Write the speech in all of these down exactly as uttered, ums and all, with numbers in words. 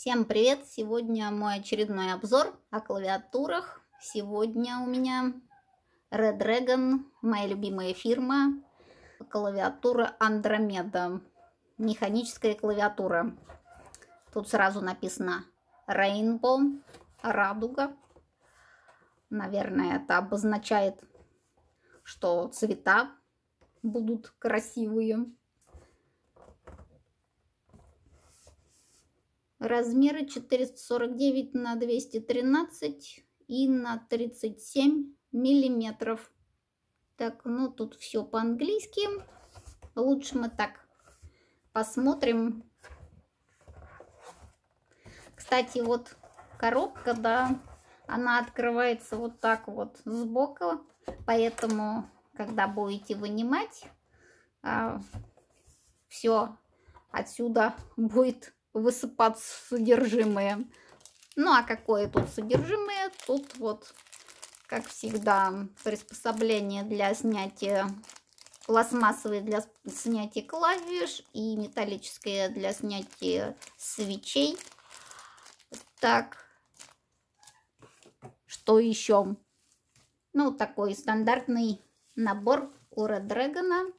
Всем привет! Сегодня мой очередной обзор о клавиатурах. Сегодня у меня Redragon, моя любимая фирма, клавиатура Andromeda, механическая клавиатура. Тут сразу написано Rainbow, радуга. Наверное, это обозначает, что цвета будут красивые. Размеры четыреста сорок девять на двести тринадцать и на тридцать семь миллиметров. Так, ну тут все по-английски. Лучше мы так посмотрим. Кстати, вот коробка, да, она открывается вот так вот сбоку. Поэтому, когда будете вынимать, все отсюда будет высыпаться содержимое. Ну а какое тут содержимое? Тут вот, как всегда, приспособление для снятия пластмассовые для снятия клавиш и металлическое для снятия свечей. Так, что еще? Ну, такой стандартный набор у Redragon.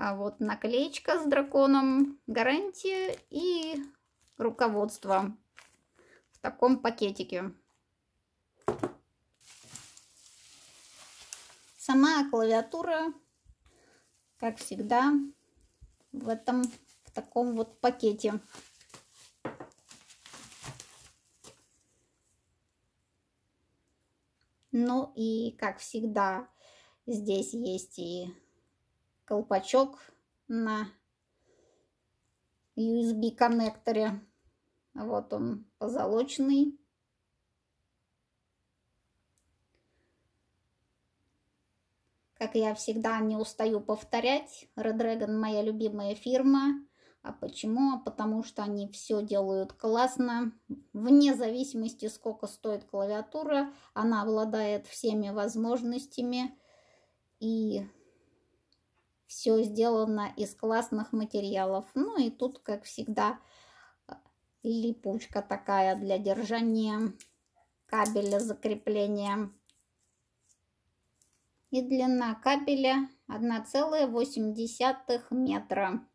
А вот наклеечка с драконом, гарантия и руководство в таком пакетике. Сама клавиатура, как всегда, в этом, в таком вот пакете. Ну и, как всегда, здесь есть и колпачок на ю эс би коннекторе. Вот он позолоченный. Как я всегда не устаю повторять, Redragon моя любимая фирма. А почему? Потому что они все делают классно. Вне зависимости, сколько стоит клавиатура, она обладает всеми возможностями и все сделано из классных материалов. Ну и тут, как всегда, липучка такая для держания кабеля закрепления. И длина кабеля одна целая восемь десятых метра.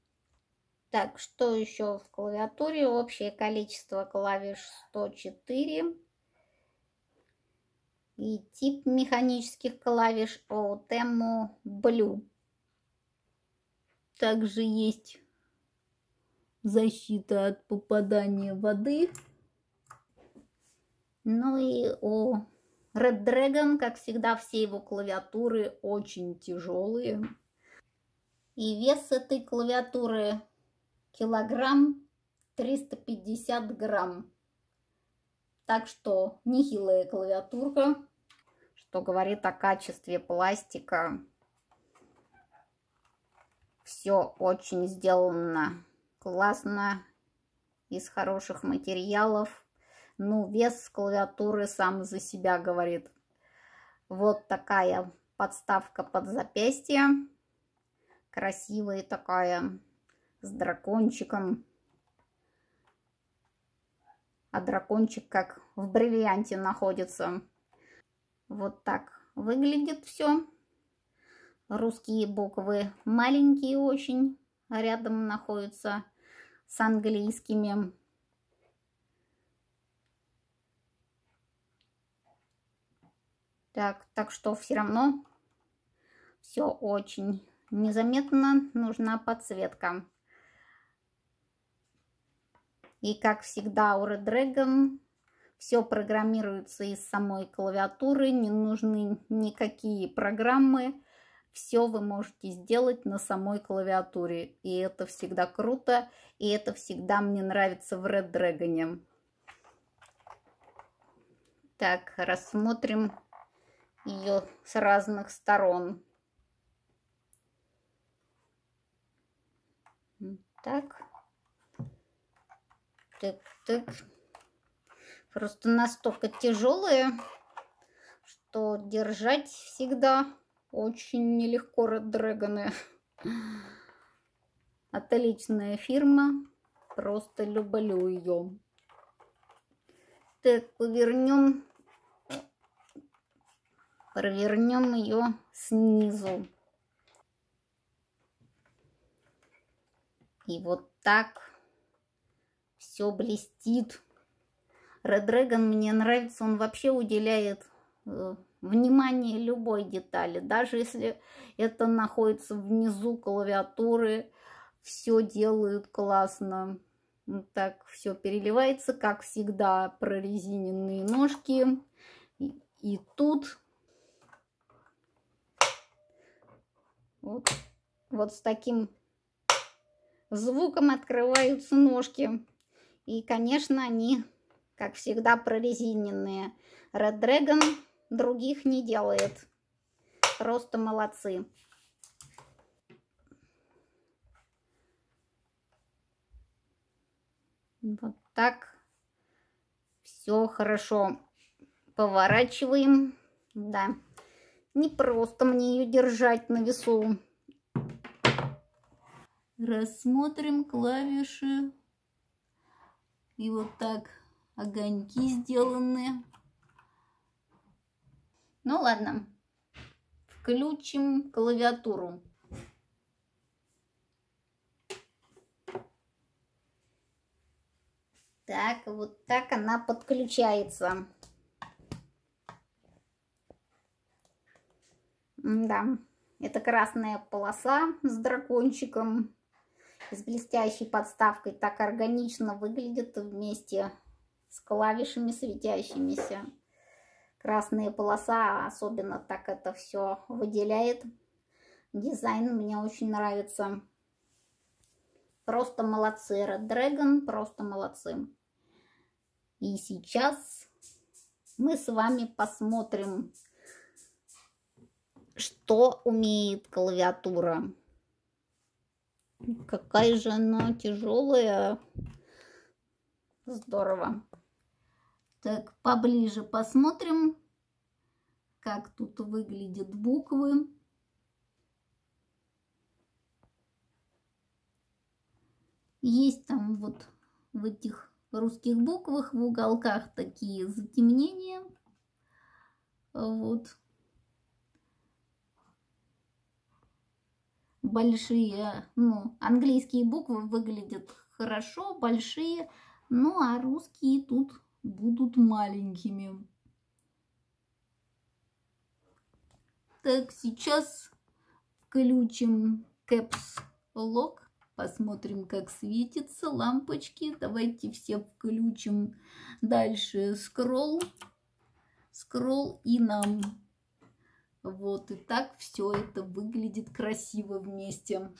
Так, что еще в клавиатуре? Общее количество клавиш сто четыре. И тип механических клавиш OTEMU Blue. Также есть защита от попадания воды. Ну и о Redragon, как всегда, все его клавиатуры очень тяжелые. И вес этой клавиатуры килограмм триста пятьдесят грамм. Так что нехилая клавиатурка, что говорит о качестве пластика. Все очень сделано классно, из хороших материалов. Ну, вес клавиатуры сам за себя говорит. Вот такая подставка под запястье. Красивая такая, с дракончиком. А дракончик как в бриллианте находится. Вот так выглядит все. Русские буквы маленькие очень, рядом находятся с английскими. Так, так что все равно все очень незаметно, нужна подсветка. И как всегда у Redragon все программируется из самой клавиатуры, не нужны никакие программы. Все вы можете сделать на самой клавиатуре. И это всегда круто. И это всегда мне нравится в Redragon. Так, рассмотрим ее с разных сторон. Так. Так, так. Просто настолько тяжелые, что держать всегда очень нелегко. Redragon. Отличная фирма. Просто люблю ее. Так, повернем, провернем ее снизу. И вот так все блестит. Redragon мне нравится, он вообще уделяет э, внимание любой детали. Даже если это находится внизу клавиатуры, все делают классно. Вот так все переливается, как всегда, прорезиненные ножки. И, и тут вот, вот с таким звуком открываются ножки. И, конечно, они, как всегда, прорезиненные. Redragon других не делает. Просто молодцы. Вот так. Все хорошо. Поворачиваем. Да. Не просто мне ее держать на весу. Рассмотрим клавиши. И вот так огоньки сделаны. Ну ладно. Включим клавиатуру. Так, вот так она подключается. Да, это красная полоса с дракончиком. С блестящей подставкой так органично выглядит вместе с клавишами светящимися. Красная полоса особенно так это все выделяет. Дизайн мне очень нравится. Просто молодцы, Redragon, просто молодцы. И сейчас мы с вами посмотрим, что умеет клавиатура. Какая же она тяжелая. Здорово. Так, поближе посмотрим, как тут выглядят буквы. Есть там вот в этих русских буквах в уголках такие затемнения. Вот. Большие, ну, английские буквы выглядят хорошо, большие, ну, а русские тут будут маленькими. Так, сейчас включим Caps Lock, посмотрим, как светятся лампочки. Давайте все включим. Дальше Scroll, Scroll и нам. Вот и так все это выглядит красиво вместе.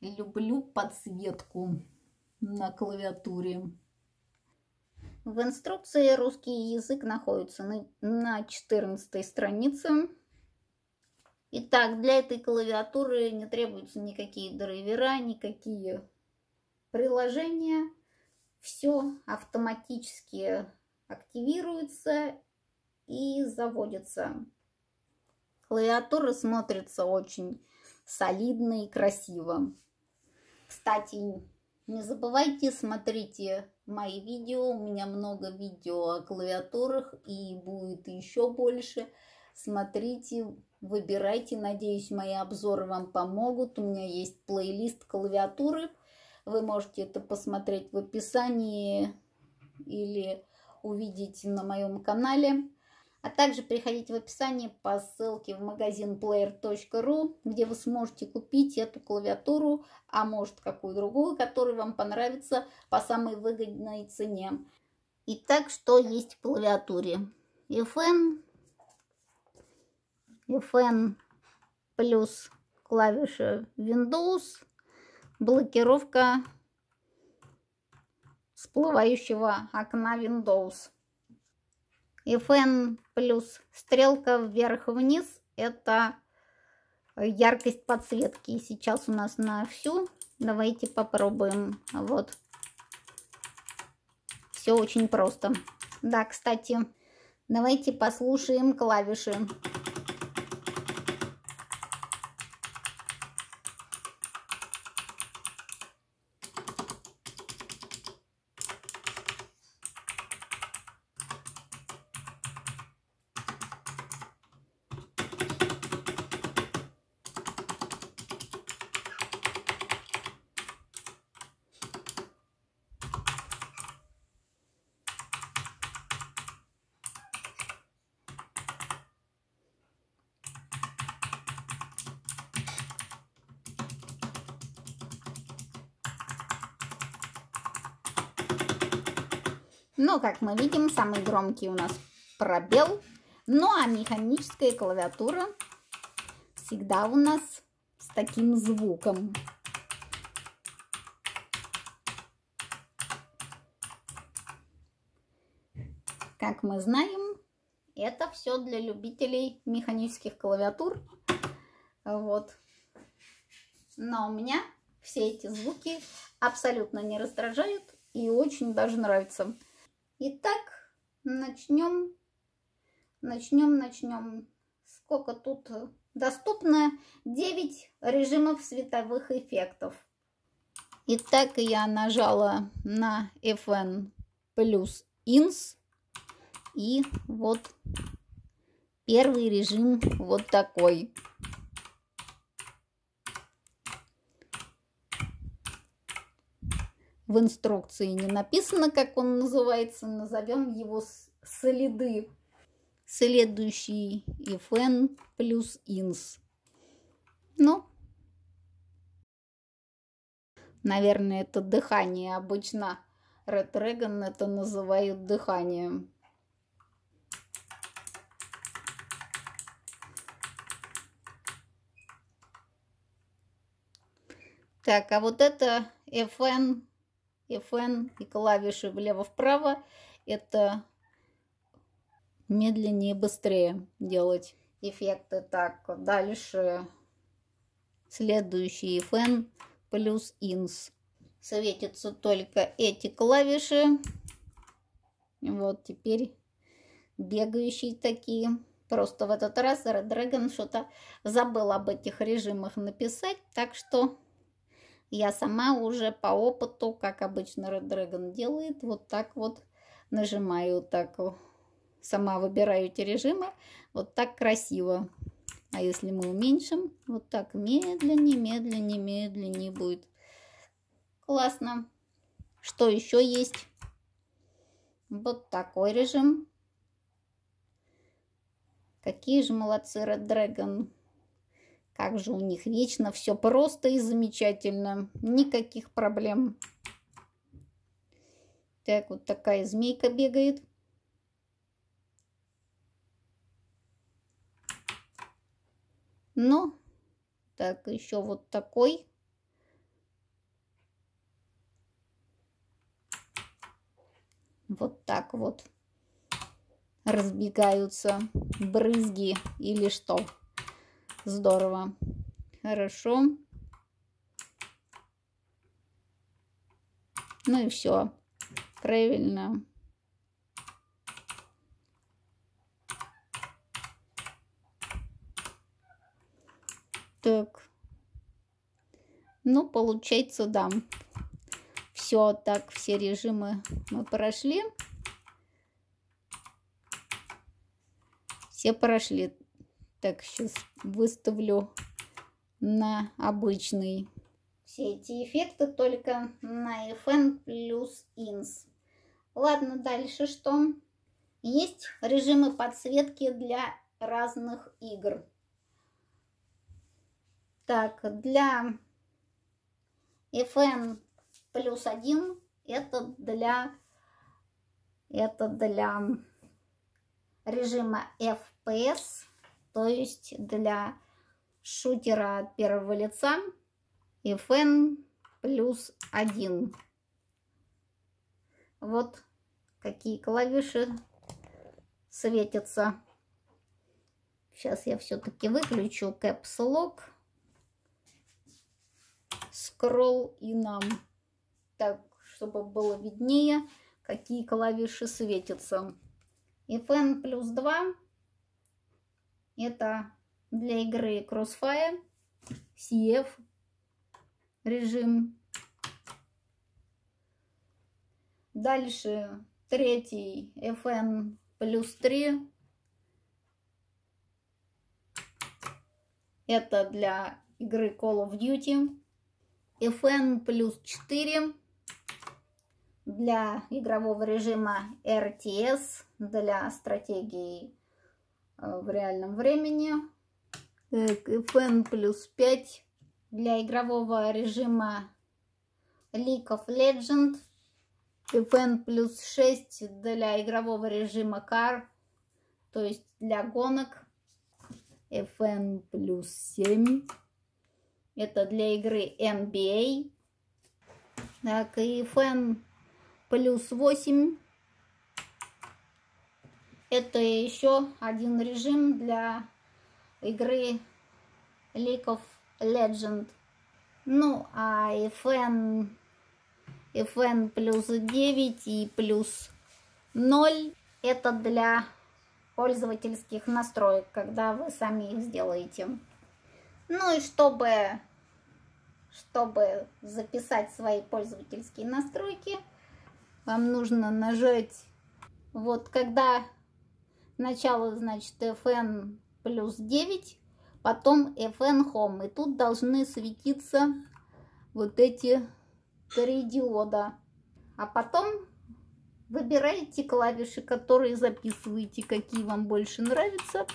Люблю подсветку на клавиатуре. В инструкции русский язык находится на четырнадцатой странице. Итак, для этой клавиатуры не требуются никакие драйвера, никакие приложения. Все автоматически активируется и заводится. Клавиатура смотрится очень солидно и красиво. Кстати, не забывайте, смотрите мои видео. У меня много видео о клавиатурах и будет еще больше. Смотрите, выбирайте. Надеюсь, мои обзоры вам помогут. У меня есть плейлист клавиатуры. Вы можете это посмотреть в описании или увидите на моем канале. А также переходите в описание по ссылке в магазин плеер точка ру, где вы сможете купить эту клавиатуру, а может какую другую, которая вам понравится по самой выгодной цене. Итак, что есть в клавиатуре? эф эн. эф эн плюс клавиша Windows. Блокировка всплывающего окна Windows. эф эн плюс стрелка вверх-вниз — это яркость подсветки. Сейчас у нас на всю. Давайте попробуем. Вот. Все очень просто. Да, кстати, давайте послушаем клавиши. Но, как мы видим, самый громкий у нас пробел. Ну, а механическая клавиатура всегда у нас с таким звуком. Как мы знаем, это все для любителей механических клавиатур. Вот. Но у меня все эти звуки абсолютно не раздражают и очень даже нравятся. Итак, начнем. Начнем, начнем. Сколько тут доступно? девять режимов световых эффектов. Итак, я нажала на эф эн плюс инс. И вот первый режим вот такой. В инструкции не написано, как он называется. Назовем его следы. Следующий эф эн плюс инс. Ну, наверное, это дыхание. Обычно Redragon это называют дыханием. Так, а вот это эф эн, эф эн и клавиши влево-вправо, это медленнее, быстрее делать эффекты. Так, дальше следующий эф эн плюс инс. Светятся только эти клавиши. Вот теперь бегающие такие. Просто в этот раз Redragon что-то забыл об этих режимах написать, так что... Я сама уже по опыту, как обычно Redragon делает, вот так вот нажимаю, так сама выбираю эти режимы, вот так красиво. А если мы уменьшим, вот так медленнее, медленнее, медленнее будет. Классно. Что еще есть? Вот такой режим. Какие же молодцы Redragon. Как же у них вечно все просто и замечательно. Никаких проблем. Так, вот такая змейка бегает. Ну, так, еще вот такой. Вот так вот разбегаются брызги или что. Здорово. Хорошо. Ну и все. Правильно. Так. Ну, получается, да. Все, так, все режимы мы прошли. Все прошли. Так, сейчас выставлю на обычный. Все эти эффекты только на эф эн плюс инс. Ладно, дальше что? Есть режимы подсветки для разных игр. Так, для эф эн плюс один это для, это для режима эф пи эс. То есть для шутера от первого лица эф эн плюс один. Вот какие клавиши светятся. Сейчас я все-таки выключу Caps Lock. Scroll и нам. Так, чтобы было виднее, какие клавиши светятся. эф эн плюс два. Это для игры Crossfire, си эф режим. Дальше третий эф эн плюс три. Это для игры Call of Duty. эф эн плюс четыре. Для игрового режима эр ти эс, для стратегии в реальном времени. Так, эф эн плюс пять для игрового режима League of Legends. Event плюс шесть для игрового режима кар, то есть для гонок. эф эн плюс семь. Это для игры эн би эй. Так, и эф эн плюс восемь. Это еще один режим для игры League of Legends. Ну, а эф эн, эф эн плюс девять и плюс ноль. Это для пользовательских настроек, когда вы сами их сделаете. Ну и чтобы, чтобы записать свои пользовательские настройки, вам нужно нажать вот когда начало, значит, эф эн плюс девять, потом эф эн Home. И тут должны светиться вот эти три диода. А потом выбираете клавиши, которые записываете, какие вам больше нравятся.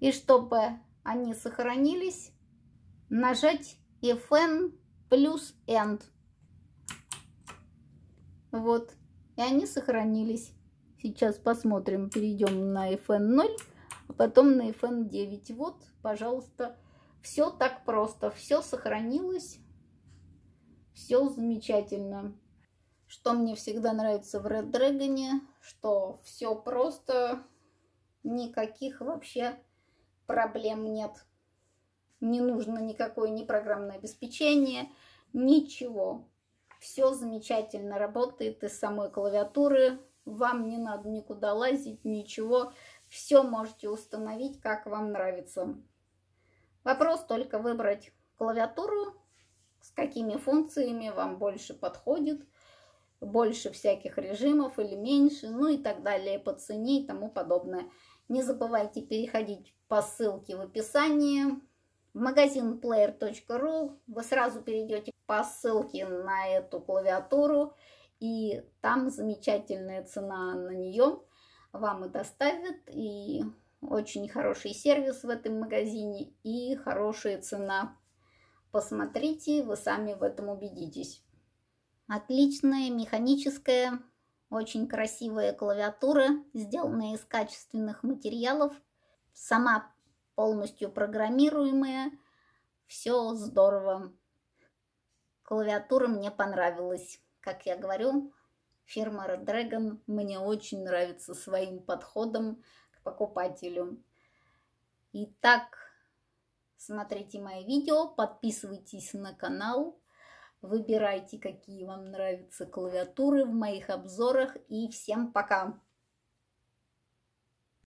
И чтобы они сохранились, нажать эф эн плюс End. Вот. И они сохранились. Сейчас посмотрим. Перейдем на эф эн ноль, а потом на эф эн девять. Вот, пожалуйста. Все так просто. Все сохранилось. Все замечательно. Что мне всегда нравится в Redragon, что все просто, никаких вообще проблем нет. Не нужно никакое ни программное обеспечение, ничего. Все замечательно работает из самой клавиатуры. Вам не надо никуда лазить, ничего. Все можете установить, как вам нравится. Вопрос только выбрать клавиатуру, с какими функциями вам больше подходит. Больше всяких режимов или меньше, ну и так далее, по цене и тому подобное. Не забывайте переходить по ссылке в описании. В магазин плеер точка ру вы сразу перейдете по ссылке на эту клавиатуру, и там замечательная цена на нее вам и доставят, и очень хороший сервис в этом магазине, и хорошая цена. Посмотрите, вы сами в этом убедитесь. Отличная, механическая, очень красивая клавиатура, сделанная из качественных материалов, сама полностью программируемая, все здорово. Клавиатура мне понравилась. Как я говорю, фирма Redragon мне очень нравится своим подходом к покупателю. Итак, смотрите мои видео, подписывайтесь на канал. Выбирайте, какие вам нравятся клавиатуры в моих обзорах. И всем пока!